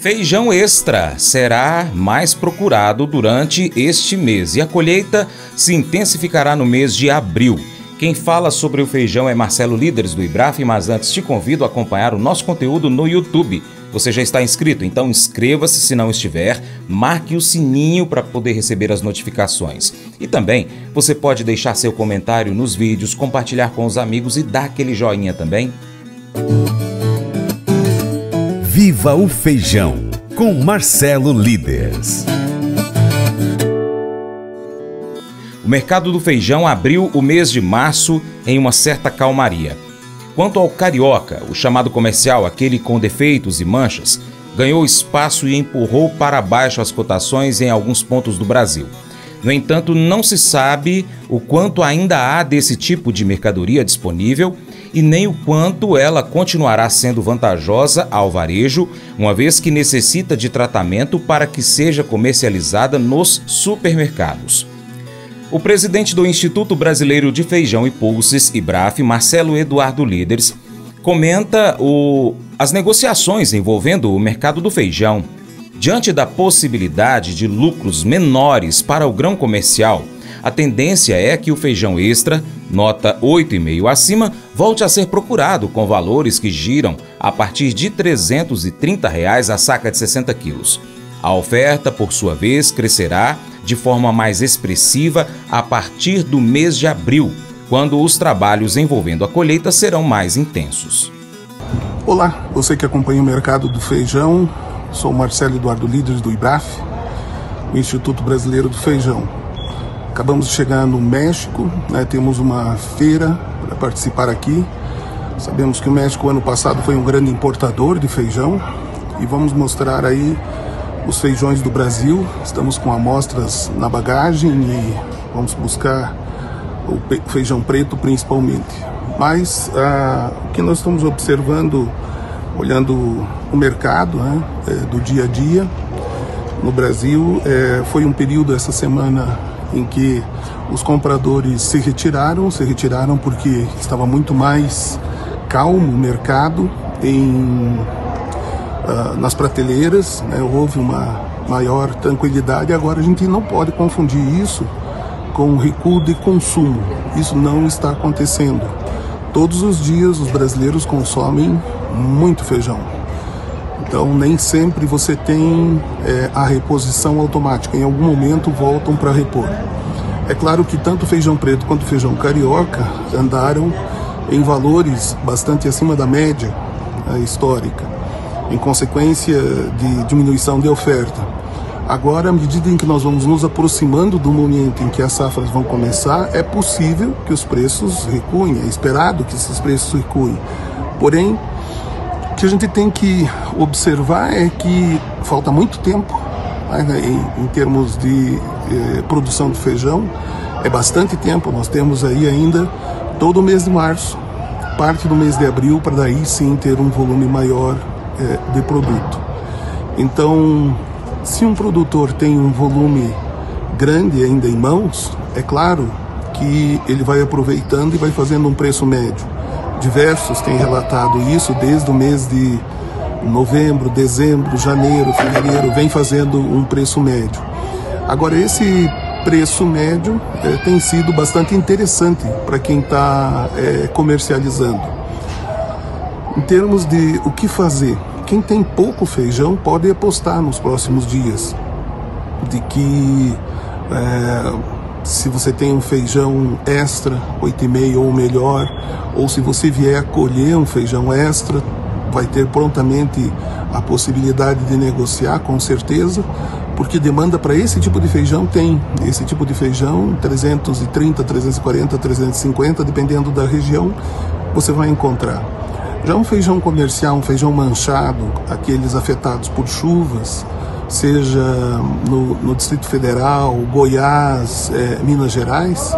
Feijão extra será mais procurado durante este mês e a colheita se intensificará no mês de abril. Quem fala sobre o feijão é Marcelo Lüders do IBRAF, mas antes te convido a acompanhar o nosso conteúdo no YouTube. Você já está inscrito? Então inscreva-se se não estiver, marque o sininho para poder receber as notificações. E também você pode deixar seu comentário nos vídeos, compartilhar com os amigos e dar aquele joinha também. Viva o Feijão, com Marcelo Lüders. O mercado do feijão abriu o mês de março em uma certa calmaria. Quanto ao carioca, o chamado comercial, aquele com defeitos e manchas, ganhou espaço e empurrou para baixo as cotações em alguns pontos do Brasil. No entanto, não se sabe o quanto ainda há desse tipo de mercadoria disponível e nem o quanto ela continuará sendo vantajosa ao varejo, uma vez que necessita de tratamento para que seja comercializada nos supermercados. O presidente do Instituto Brasileiro de Feijão e Pulses, IBRAF, Marcelo Eduardo Lüders, comenta as negociações envolvendo o mercado do feijão. Diante da possibilidade de lucros menores para o grão comercial, a tendência é que o feijão extra, nota 8,5 acima, volte a ser procurado com valores que giram a partir de R$ 330 a saca de 60 quilos. A oferta, por sua vez, crescerá de forma mais expressiva a partir do mês de abril, quando os trabalhos envolvendo a colheita serão mais intensos. Olá, você que acompanha o mercado do feijão. Sou Marcelo Eduardo Lüders do IBRAF, o Instituto Brasileiro do Feijão. Acabamos de chegar no México, temos uma feira para participar aqui. Sabemos que o México ano passado foi um grande importador de feijão e vamos mostrar aí os feijões do Brasil. Estamos com amostras na bagagem e vamos buscar o feijão preto principalmente. Mas o que nós estamos observando, olhando o mercado do dia a dia no Brasil, foi um período essa semana em que os compradores se retiraram porque estava muito mais calmo o mercado nas prateleiras, houve uma maior tranquilidade. Agora a gente não pode confundir isso com recuo de consumo, isso não está acontecendo. Todos os dias os brasileiros consomem muito feijão, então nem sempre você tem a reposição automática, em algum momento voltam para repor. É claro que tanto feijão preto quanto feijão carioca andaram em valores bastante acima da média histórica, em consequência de diminuição de oferta. Agora, à medida em que nós vamos nos aproximando do momento em que as safras vão começar, é possível que os preços recuem, é esperado que esses preços recuem. Porém, o que a gente tem que observar é que falta muito tempo, em termos de produção de feijão, é bastante tempo. Nós temos aí ainda todo o mês de março, parte do mês de abril, para daí sim ter um volume maior de produto. Então, se um produtor tem um volume grande ainda em mãos, é claro que ele vai aproveitando e vai fazendo um preço médio. Diversos têm relatado isso desde o mês de novembro, dezembro, janeiro, fevereiro, vem fazendo um preço médio. Agora, esse preço médio tem sido bastante interessante para quem está comercializando. Em termos de o que fazer, quem tem pouco feijão pode apostar nos próximos dias de que se você tem um feijão extra 8,5 ou melhor, ou se você vier colher um feijão extra, vai ter prontamente a possibilidade de negociar, com certeza, porque demanda para esse tipo de feijão tem. Esse tipo de feijão, 330, 340, 350, dependendo da região, você vai encontrar. Já um feijão comercial, um feijão manchado, aqueles afetados por chuvas, seja no Distrito Federal, Goiás, Minas Gerais,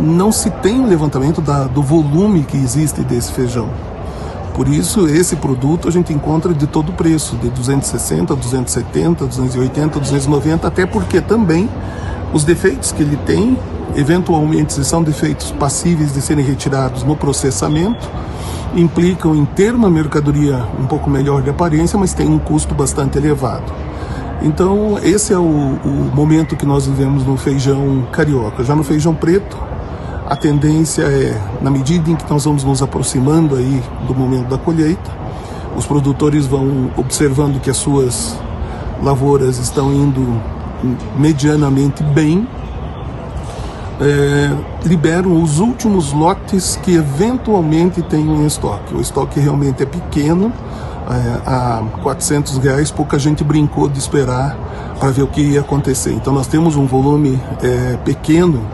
não se tem um levantamento do volume que existe desse feijão. Por isso, esse produto a gente encontra de todo preço, de 260, 270, 280, 290, até porque também os defeitos que ele tem eventualmente são defeitos passíveis de serem retirados no processamento, implicam em ter uma mercadoria um pouco melhor de aparência, mas tem um custo bastante elevado. Então esse é o momento que nós vivemos no feijão carioca. Já no feijão preto, a tendência é, na medida em que nós vamos nos aproximando aí do momento da colheita, os produtores vão observando que as suas lavouras estão indo medianamente bem, liberam os últimos lotes que eventualmente tenham em estoque. O estoque realmente é pequeno, a R$400, pouca gente brincou de esperar para ver o que ia acontecer. Então nós temos um volume pequeno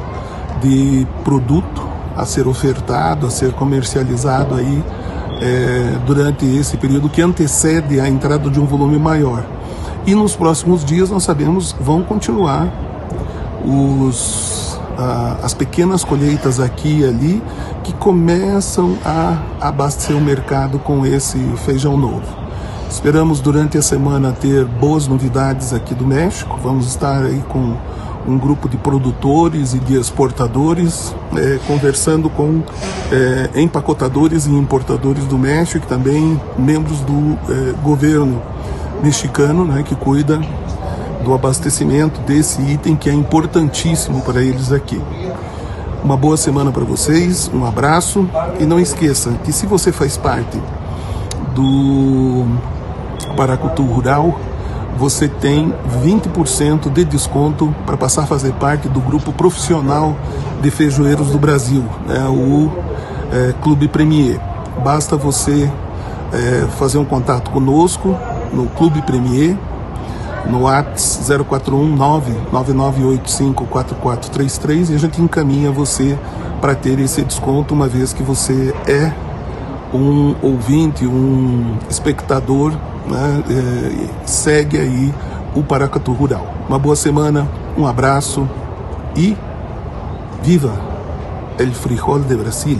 de produto a ser ofertado, a ser comercializado aí durante esse período que antecede a entrada de um volume maior. E nos próximos dias nós sabemos vão continuar as pequenas colheitas aqui e ali que começam a abastecer o mercado com esse feijão novo. Esperamos durante a semana ter boas novidades aqui do México. Vamos estar aí com um grupo de produtores e de exportadores conversando com empacotadores e importadores do México e também membros do governo mexicano, né, que cuida do abastecimento desse item que é importantíssimo para eles aqui. Uma boa semana para vocês, um abraço, e não esqueça que se você faz parte do Paracatu Rural, você tem 20% de desconto para passar a fazer parte do grupo profissional de feijoeiros do Brasil, né, o Clube Premier. Basta você fazer um contato conosco no Clube Premier, no WhatsApp 0419-9985-4433, e a gente encaminha você para ter esse desconto, uma vez que você é um ouvinte, um espectador, né, segue aí o Paracatu Rural. Uma boa semana, um abraço e viva el frijol de Brasil!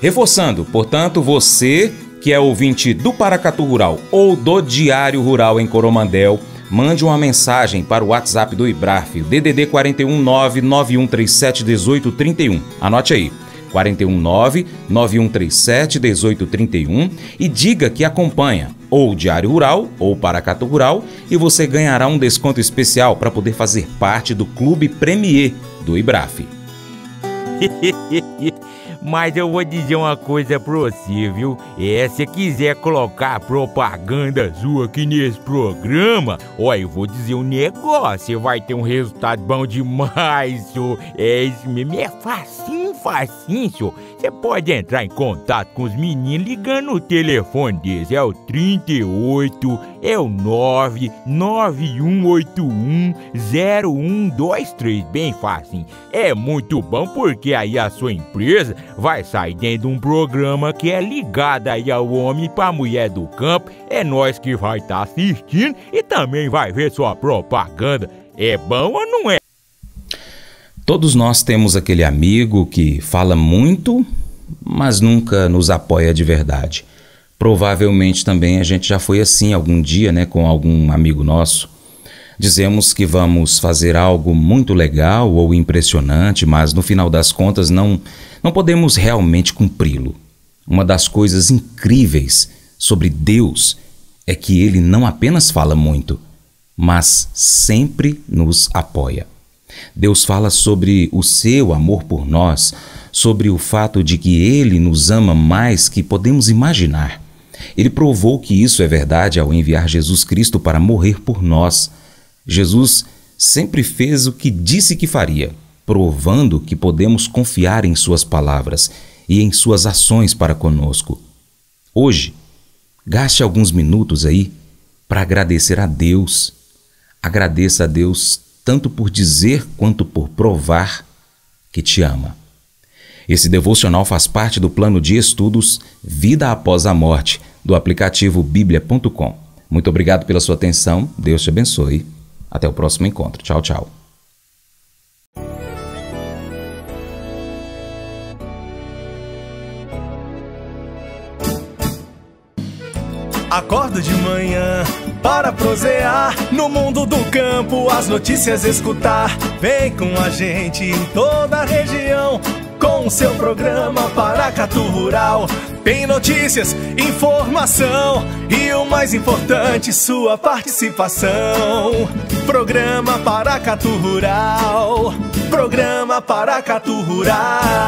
Reforçando, portanto, você que é ouvinte do Paracatu Rural ou do Diário Rural em Coromandel, mande uma mensagem para o WhatsApp do IBRAF, DDD 419-9137-1831. Anote aí, 419-9137-1831, e diga que acompanha ou Diário Rural ou Paracatu Rural, e você ganhará um desconto especial para poder fazer parte do Clube Premier do IBRAF. Mas eu vou dizer uma coisa pra você, viu? Se você quiser colocar propaganda sua aqui nesse programa, ó, eu vou dizer um negócio, você vai ter um resultado bom demais, senhor. É isso mesmo, é facinho, facinho, senhor. Você pode entrar em contato com os meninos ligando o telefone deles, é o 38, é o 991810123, bem facinho. É muito bom porque aí a sua empresa vai sair dentro de um programa que é ligado aí ao homem para a mulher do campo. É nós que vai estar assistindo e também vai ver sua propaganda. É bom ou não é? Todos nós temos aquele amigo que fala muito, mas nunca nos apoia de verdade. Provavelmente também a gente já foi assim algum dia, né, com algum amigo nosso. Dizemos que vamos fazer algo muito legal ou impressionante, mas no final das contas não podemos realmente cumpri-lo. Uma das coisas incríveis sobre Deus é que Ele não apenas fala muito, mas sempre nos apoia. Deus fala sobre o seu amor por nós, sobre o fato de que Ele nos ama mais que podemos imaginar. Ele provou que isso é verdade ao enviar Jesus Cristo para morrer por nós. Jesus sempre fez o que disse que faria, provando que podemos confiar em suas palavras e em suas ações para conosco. Hoje, gaste alguns minutos aí para agradecer a Deus. Agradeça a Deus tanto por dizer quanto por provar que te ama. Esse devocional faz parte do plano de estudos Vida Após a Morte, do aplicativo Bíblia.com. Muito obrigado pela sua atenção, Deus te abençoe. Até o próximo encontro. Tchau, tchau. Acordo de manhã para prosear no mundo do campo, as notícias escutar. Vem com a gente em toda a região, com o seu programa Paracatu Rural. Tem notícias, informação e o mais importante, sua participação. Programa Paracatu Rural, Programa Paracatu Rural.